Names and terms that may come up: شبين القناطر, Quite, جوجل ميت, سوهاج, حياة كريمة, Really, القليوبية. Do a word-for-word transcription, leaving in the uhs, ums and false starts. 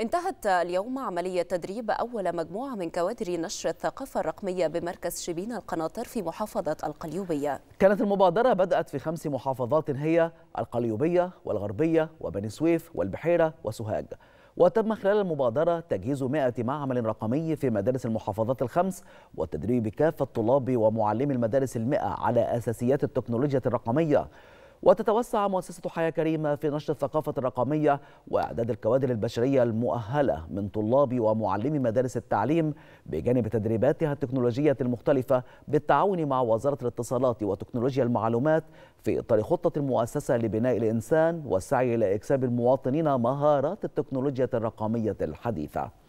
انتهت اليوم عملية تدريب أول مجموعة من كوادر نشر الثقافة الرقمية بمركز شبين القناطر في محافظة القليوبية. كانت المبادرة بدأت في خمس محافظات هي القليوبية والغربية وبني سويف والبحيرة وسوهاج. وتم خلال المبادرة تجهيز مائة معمل رقمي في مدارس المحافظات الخمس وتدريب كافة طلاب ومعلمي المدارس المئة على أساسيات التكنولوجيا الرقمية. وتتوسع مؤسسة حياة كريمة في نشر الثقافة الرقمية وإعداد الكوادر البشرية المؤهلة من طلاب ومعلمي مدارس التعليم بجانب تدريباتها التكنولوجية المختلفة بالتعاون مع وزارة الاتصالات وتكنولوجيا المعلومات في إطار خطة المؤسسة لبناء الإنسان والسعي إلى إكساب المواطنين مهارات التكنولوجيا الرقمية الحديثة.